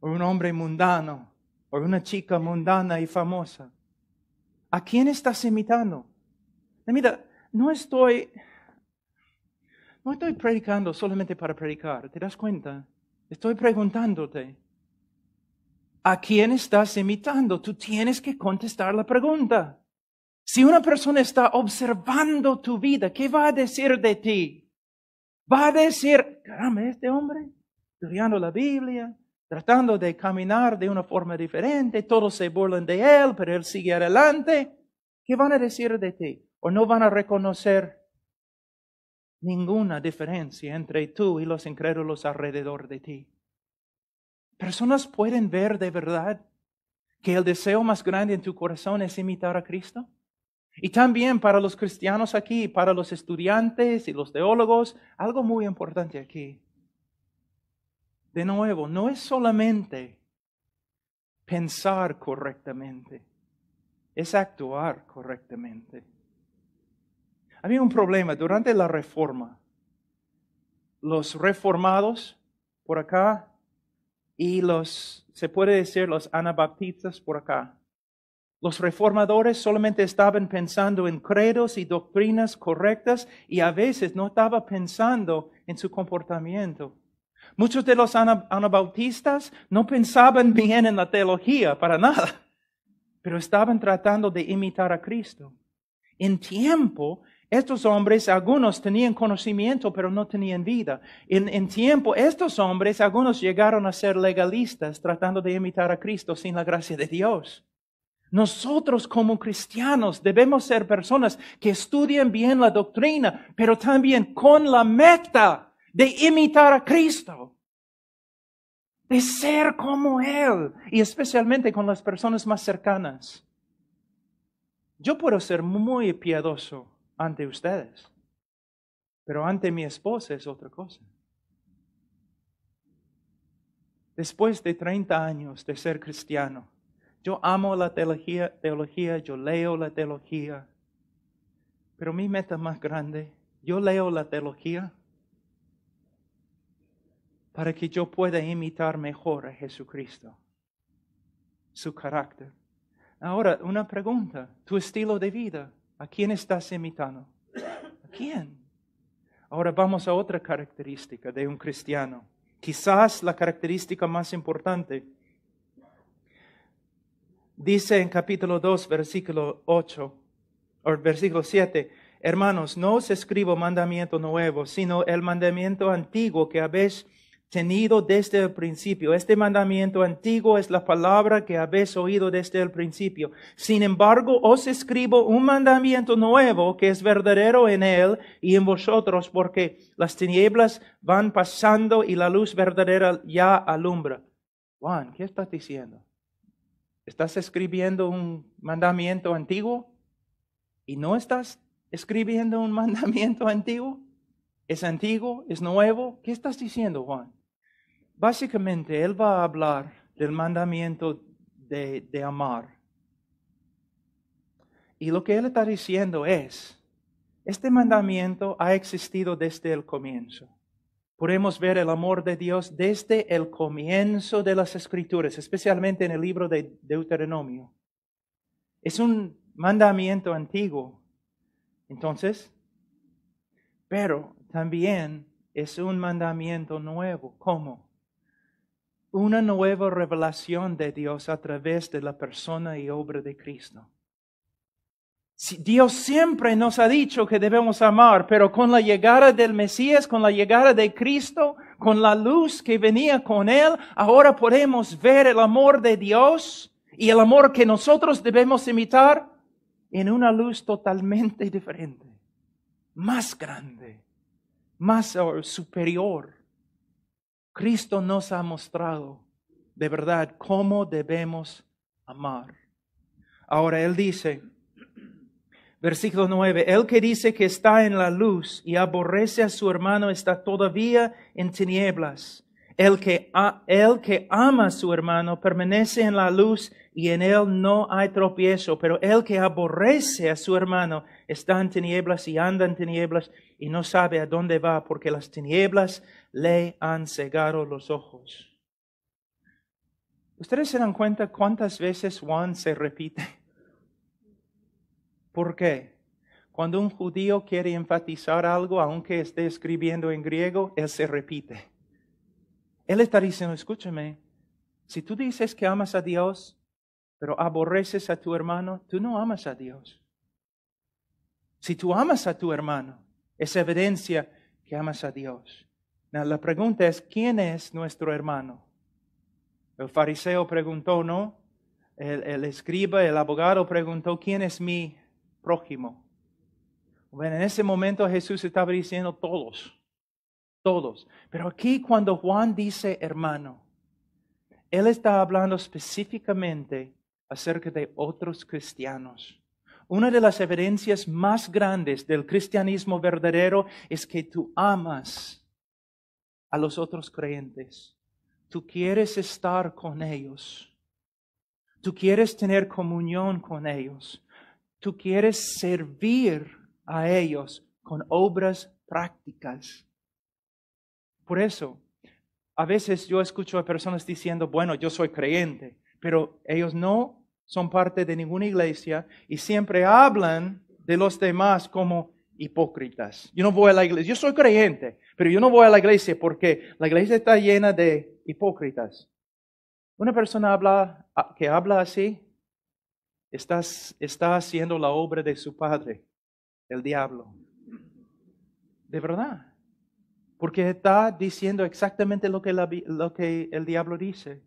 o un hombre mundano, o una chica mundana y famosa. ¿A quién estás imitando? Mira, no estoy predicando solamente para predicar, ¿te das cuenta? Estoy preguntándote. ¿A quién estás imitando? Tú tienes que contestar la pregunta. Si una persona está observando tu vida, ¿qué va a decir de ti? Va a decir, caramba, este hombre, estudiando la Biblia, tratando de caminar de una forma diferente, todos se burlan de él, pero él sigue adelante. ¿Qué van a decir de ti? O no van a reconocer ninguna diferencia entre tú y los incrédulos alrededor de ti. Personas pueden ver de verdad que el deseo más grande en tu corazón es imitar a Cristo. Y también para los cristianos aquí, para los estudiantes y los teólogos, algo muy importante aquí. De nuevo, no es solamente pensar correctamente, es actuar correctamente. Había un problema durante la Reforma. Los reformados por acá, y se puede decir los anabaptistas por acá. Los reformadores solamente estaban pensando en credos y doctrinas correctas y a veces no estaban pensando en su comportamiento. Muchos de los anabautistas no pensaban bien en la teología para nada, pero estaban tratando de imitar a Cristo. En tiempo, estos hombres, algunos tenían conocimiento, pero no tenían vida. En tiempo, estos hombres, algunos llegaron a ser legalistas, tratando de imitar a Cristo sin la gracia de Dios. Nosotros como cristianos debemos ser personas que estudian bien la doctrina, pero también con la meta de imitar a Cristo. De ser como Él, y especialmente con las personas más cercanas. Yo puedo ser muy piadoso ante ustedes, pero ante mi esposa es otra cosa. Después de 30 años de ser cristiano, yo amo la teología, yo leo la teología, pero mi meta más grande, yo leo la teología para que yo pueda imitar mejor a Jesucristo, su carácter. Ahora, una pregunta, tu estilo de vida. ¿A quién estás imitando? ¿A quién? Ahora vamos a otra característica de un cristiano. Quizás la característica más importante. Dice en capítulo 2, versículo 7, hermanos, no os escribo mandamiento nuevo, sino el mandamiento antiguo que habéis tenido desde el principio. Este mandamiento antiguo es la palabra que habéis oído desde el principio. Sin embargo, os escribo un mandamiento nuevo que es verdadero en él y en vosotros, porque las tinieblas van pasando y la luz verdadera ya alumbra. Juan, ¿qué estás diciendo? ¿Estás escribiendo un mandamiento antiguo? ¿Y no estás escribiendo un mandamiento antiguo? ¿Es antiguo? ¿Es nuevo? ¿Qué estás diciendo, Juan? Básicamente, él va a hablar del mandamiento de amar. Y lo que él está diciendo es, este mandamiento ha existido desde el comienzo. Podemos ver el amor de Dios desde el comienzo de las Escrituras, especialmente en el libro de Deuteronomio. Es un mandamiento antiguo. Entonces, pero también es un mandamiento nuevo. ¿Cómo? Una nueva revelación de Dios a través de la persona y obra de Cristo. Dios siempre nos ha dicho que debemos amar, pero con la llegada del Mesías, con la llegada de Cristo, con la luz que venía con Él, ahora podemos ver el amor de Dios y el amor que nosotros debemos imitar en una luz totalmente diferente, más grande, más superior. Cristo nos ha mostrado de verdad cómo debemos amar. Ahora Él dice, versículo 9, el que dice que está en la luz y aborrece a su hermano está todavía en tinieblas. El que ama a su hermano permanece en la luz y en él no hay tropiezo. Pero el que aborrece a su hermano está en tinieblas y anda en tinieblas y no sabe a dónde va porque las tinieblas le han cegado los ojos. ¿Ustedes se dan cuenta cuántas veces Juan se repite? ¿Por qué? Cuando un judío quiere enfatizar algo, aunque esté escribiendo en griego, él se repite. Él está diciendo, escúchame, si tú dices que amas a Dios, pero aborreces a tu hermano, tú no amas a Dios. Si tú amas a tu hermano, es evidencia que amas a Dios. Now, la pregunta es, ¿quién es nuestro hermano? El fariseo preguntó, ¿no? El escriba, el abogado preguntó, ¿quién es mi prójimo? Bueno, en ese momento Jesús estaba diciendo todos. Todos. Pero aquí cuando Juan dice hermano, él está hablando específicamente acerca de otros cristianos. Una de las evidencias más grandes del cristianismo verdadero es que tú amas a los otros creyentes. Tú quieres estar con ellos. Tú quieres tener comunión con ellos. Tú quieres servir a ellos con obras prácticas. Por eso, a veces yo escucho a personas diciendo, bueno, yo soy creyente, pero ellos no son parte de ninguna iglesia y siempre hablan de los demás como hipócritas. Yo no voy a la iglesia, yo soy creyente, pero yo no voy a la iglesia porque la iglesia está llena de hipócritas. Una persona que habla así, está haciendo la obra de su padre, el diablo. De verdad. Porque está diciendo exactamente lo que el diablo dice.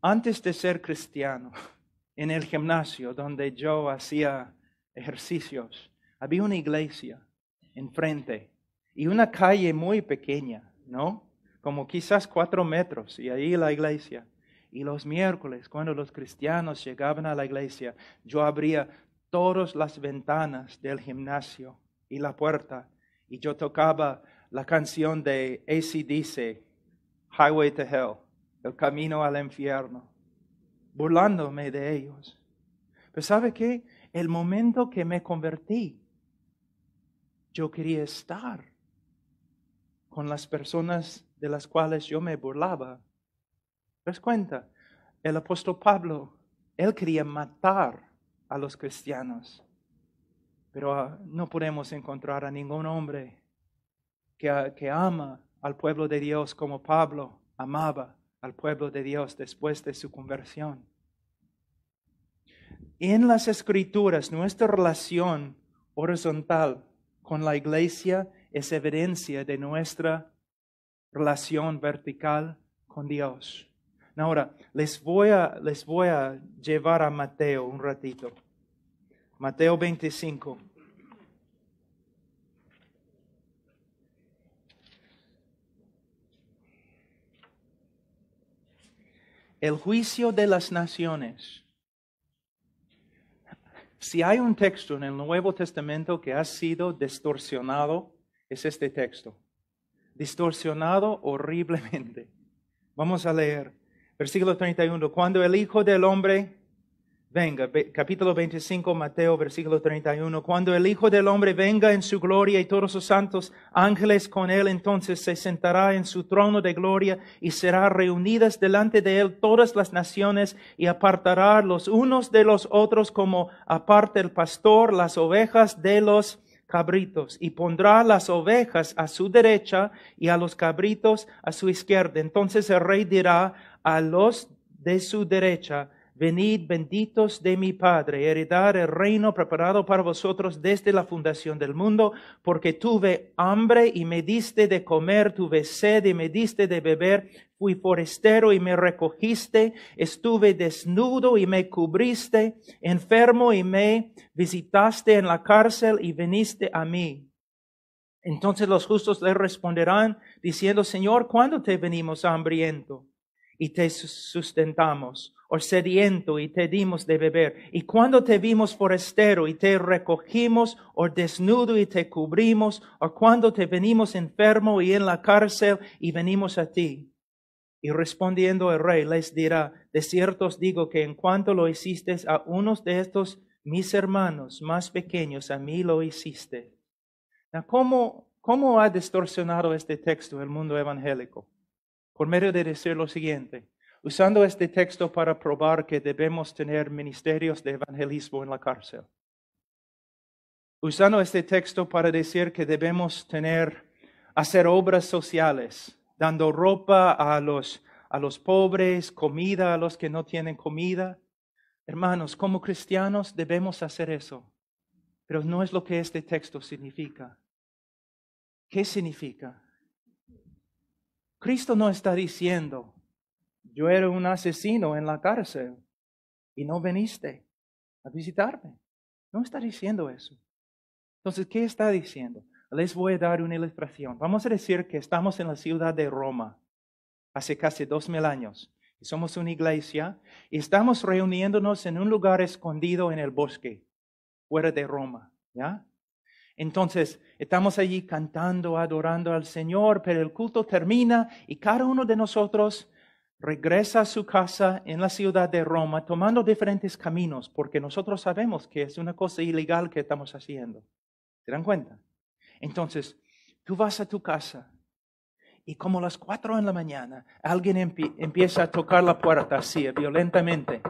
Antes de ser cristiano, en el gimnasio donde yo hacía ejercicios, había una iglesia enfrente y una calle muy pequeña, ¿no? Como quizás 4 metros, y ahí la iglesia. Y los miércoles, cuando los cristianos llegaban a la iglesia, yo abría todas las ventanas del gimnasio y la puerta, y yo tocaba la canción de AC/DC, Highway to Hell, el camino al infierno, burlándome de ellos. Pero ¿sabe qué? El momento que me convertí, yo quería estar con las personas de las cuales yo me burlaba. ¿Te das cuenta? El apóstol Pablo, él quería matar a los cristianos. Pero no podemos encontrar a ningún hombre que ama al pueblo de Dios como Pablo amaba al pueblo de Dios después de su conversión. En las Escrituras, nuestra relación horizontal con la iglesia es evidencia de nuestra relación vertical con Dios. Ahora, les voy a llevar a Mateo un ratito. Mateo 25. El juicio de las naciones. Si hay un texto en el Nuevo Testamento que ha sido distorsionado, es este texto. Distorsionado horriblemente. Vamos a leer. Versículo 31. Cuando el Hijo del Hombre venga. Capítulo 25, Mateo, versículo 31. Cuando el Hijo del Hombre venga en su gloria y todos sus santos ángeles con él, entonces se sentará en su trono de gloria y será reunidas delante de él todas las naciones y apartará los unos de los otros como aparta el pastor las ovejas de los cabritos, y pondrá las ovejas a su derecha y a los cabritos a su izquierda. Entonces el rey dirá a los de su derecha: venid, benditos de mi Padre, heredad el reino preparado para vosotros desde la fundación del mundo, porque tuve hambre y me diste de comer, tuve sed y me diste de beber, fui forastero y me recogiste, estuve desnudo y me cubriste, enfermo y me visitaste, en la cárcel y viniste a mí. Entonces los justos le responderán diciendo: Señor, ¿cuándo te venimos hambriento y te sustentamos, o sediento y te dimos de beber? ¿Y cuando te vimos forastero y te recogimos, o desnudo y te cubrimos? ¿O cuando te venimos enfermo y en la cárcel y venimos a ti? Y respondiendo el rey les dirá: de cierto os digo que en cuanto lo hiciste a unos de estos mis hermanos más pequeños, a mí lo hiciste. Now, ¿cómo ha distorsionado este texto el mundo evangélico? Por medio de decir lo siguiente. Usando este texto para probar que debemos tener ministerios de evangelismo en la cárcel. Usando este texto para decir que debemos hacer obras sociales, dando ropa a los pobres, comida a los que no tienen comida. Hermanos, como cristianos debemos hacer eso, pero no es lo que este texto significa. ¿Qué significa? Cristo no está diciendo: yo era un asesino en la cárcel y no viniste a visitarme. No está diciendo eso. Entonces, ¿qué está diciendo? Les voy a dar una ilustración. Vamos a decir que estamos en la ciudad de Roma hace casi 2000 años. Y somos una iglesia y estamos reuniéndonos en un lugar escondido en el bosque, fuera de Roma, ¿ya? Entonces, estamos allí cantando, adorando al Señor, pero el culto termina y cada uno de nosotros regresa a su casa en la ciudad de Roma tomando diferentes caminos, porque nosotros sabemos que es una cosa ilegal que estamos haciendo. ¿Se dan cuenta? Entonces, tú vas a tu casa y como a las 4 de la mañana alguien empieza a tocar la puerta así, violentamente.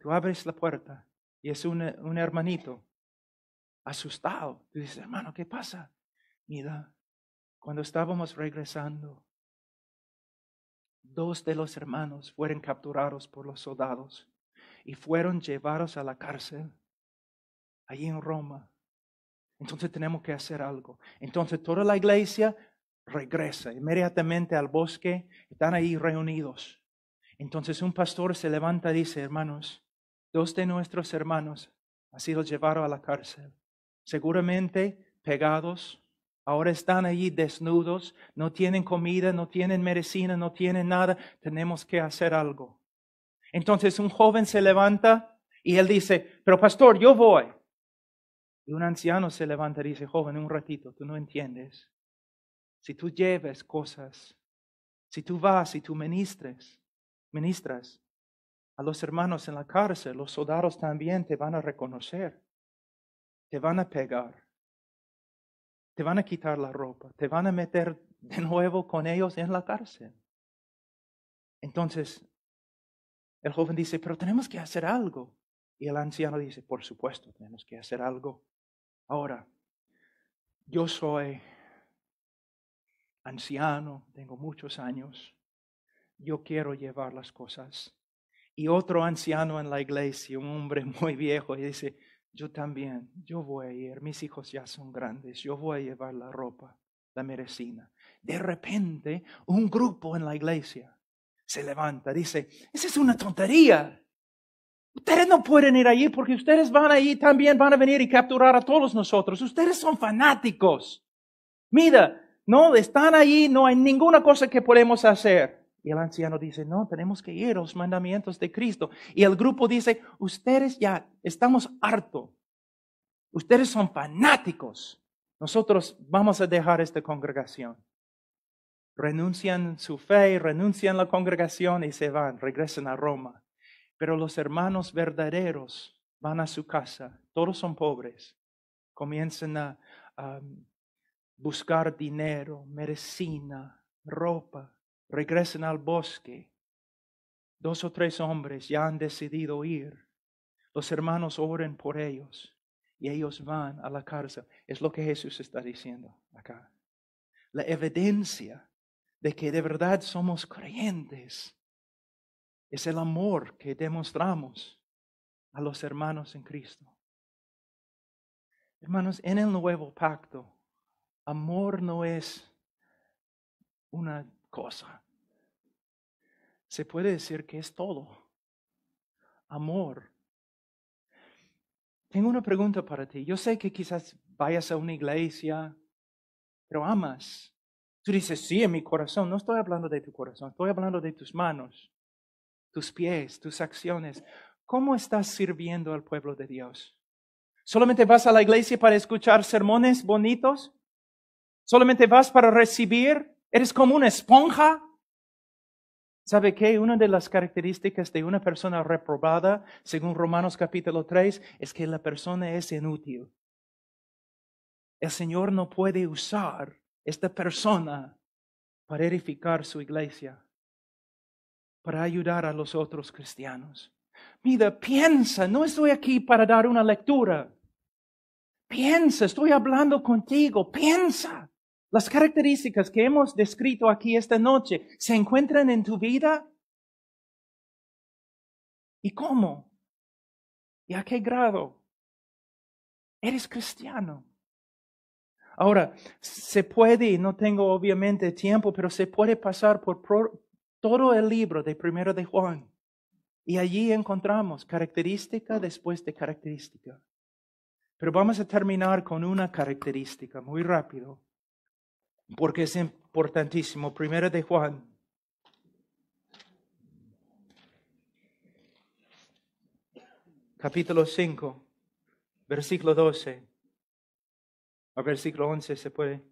Tú abres la puerta y es un hermanito asustado. Tú dices: hermano, ¿qué pasa? Mira, cuando estábamos regresando, 2 de los hermanos fueron capturados por los soldados y fueron llevados a la cárcel allí en Roma. Entonces tenemos que hacer algo. Entonces toda la iglesia regresa inmediatamente al bosque. Están ahí reunidos. Entonces un pastor se levanta y dice: hermanos, 2 de nuestros hermanos han sido llevados a la cárcel. Seguramente pegados. Ahora están allí desnudos, no tienen comida, no tienen medicina, no tienen nada. Tenemos que hacer algo. Entonces un joven se levanta y él dice: pero pastor, yo voy. Y un anciano se levanta y dice: joven, un ratito, tú no entiendes. Si tú llevas cosas, si tú vas y tú ministras a los hermanos en la cárcel, los soldados también te van a reconocer, te van a pegar. Te van a quitar la ropa, te van a meter de nuevo con ellos en la cárcel. Entonces, el joven dice: pero tenemos que hacer algo. Y el anciano dice: por supuesto, tenemos que hacer algo. Ahora, yo soy anciano, tengo muchos años, yo quiero llevar las cosas. Y otro anciano en la iglesia, un hombre muy viejo, dice: Yo también, yo voy a ir, mis hijos ya son grandes, yo voy a llevar la ropa, la medicina. De repente, un grupo en la iglesia se levanta, dice, esa es una tontería. Ustedes no pueden ir allí porque ustedes van allí también van a venir y capturar a todos nosotros. Ustedes son fanáticos. Mira, no, están allí, no hay ninguna cosa que podemos hacer. Y el anciano dice, no, tenemos que ir a los mandamientos de Cristo. Y el grupo dice, ustedes ya estamos hartos. Ustedes son fanáticos. Nosotros vamos a dejar esta congregación. Renuncian su fe, renuncian la congregación y se van, regresan a Roma. Pero los hermanos verdaderos van a su casa, todos son pobres, comienzan a buscar dinero, medicina, ropa, regresan al bosque. 2 o 3 hombres ya han decidido ir. Los hermanos oran por ellos y ellos van a la cárcel. Es lo que Jesús está diciendo acá. La evidencia de que de verdad somos creyentes es el amor que demostramos a los hermanos en Cristo. Hermanos, en el nuevo pacto, amor no es una cosa. Se puede decir que es todo. Amor. Tengo una pregunta para ti. Yo sé que quizás vayas a una iglesia, pero amas. Tú dices, sí, en mi corazón. No estoy hablando de tu corazón, estoy hablando de tus manos, tus pies, tus acciones. ¿Cómo estás sirviendo al pueblo de Dios? ¿Solamente vas a la iglesia para escuchar sermones bonitos? ¿Solamente vas para recibir? ¿Eres como una esponja? ¿Sabe qué? Una de las características de una persona reprobada, según Romanos capítulo 3, es que la persona es inútil. El Señor no puede usar esta persona para edificar su iglesia, para ayudar a los otros cristianos. Mira, piensa, no estoy aquí para dar una lectura. Piensa, estoy hablando contigo, piensa. Las características que hemos descrito aquí esta noche, ¿se encuentran en tu vida? ¿Y cómo? ¿Y a qué grado? Eres cristiano. Ahora, se puede, no tengo obviamente tiempo, pero se puede pasar por todo el libro de Primero de Juan. Y allí encontramos característica después de característica. Pero vamos a terminar con una característica muy rápido, porque es importantísimo. Primero de Juan. Capítulo 5, versículo 12. A versículo 11 se puede.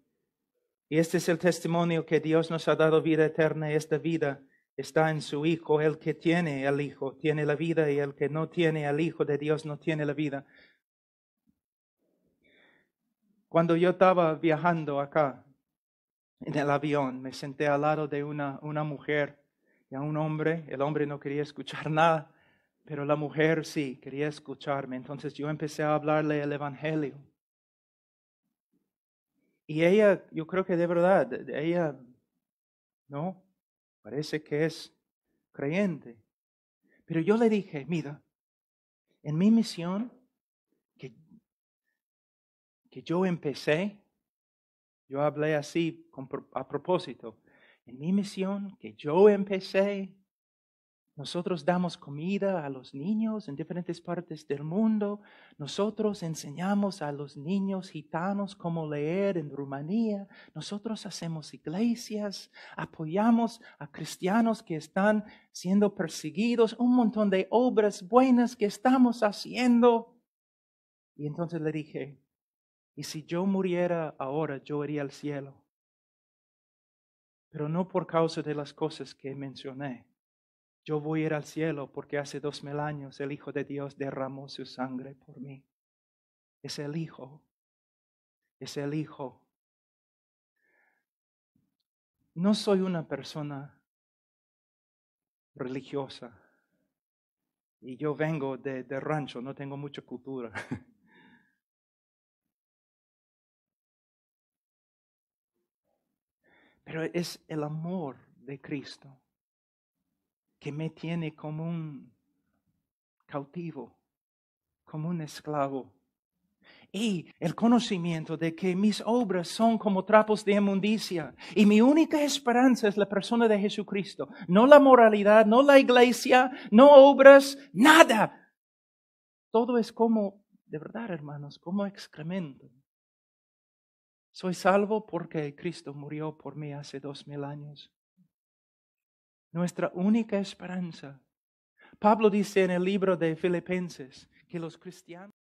Y este es el testimonio que Dios nos ha dado vida eterna, y esta vida está en su Hijo. El que tiene al Hijo tiene la vida, y el que no tiene al Hijo de Dios no tiene la vida. Cuando yo estaba viajando acá en el avión, me senté al lado de una mujer y a un hombre. El hombre no quería escuchar nada, pero la mujer sí quería escucharme. Entonces yo empecé a hablarle el Evangelio. Y ella, yo creo que de verdad, ella, no, parece que es creyente. Pero yo le dije, mira, en mi misión que yo empecé, yo hablé así a propósito. En mi misión que yo empecé, nosotros damos comida a los niños en diferentes partes del mundo. Nosotros enseñamos a los niños gitanos cómo leer en Rumanía. Nosotros hacemos iglesias, apoyamos a cristianos que están siendo perseguidos. Un montón de obras buenas que estamos haciendo. Y entonces le dije, y si yo muriera ahora, yo iría al cielo. Pero no por causa de las cosas que mencioné. Yo voy a ir al cielo porque hace 2000 años el Hijo de Dios derramó su sangre por mí. Es el Hijo. Es el Hijo. No soy una persona religiosa. Y yo vengo de rancho, no tengo mucha cultura. Pero es el amor de Cristo que me tiene como un cautivo, como un esclavo. Y el conocimiento de que mis obras son como trapos de inmundicia. Y mi única esperanza es la persona de Jesucristo. No la moralidad, no la iglesia, no obras, nada. Todo es como, de verdad hermanos, como excremento. Soy salvo porque Cristo murió por mí hace 2000 años. Nuestra única esperanza. Pablo dice en el libro de Filipenses que los cristianos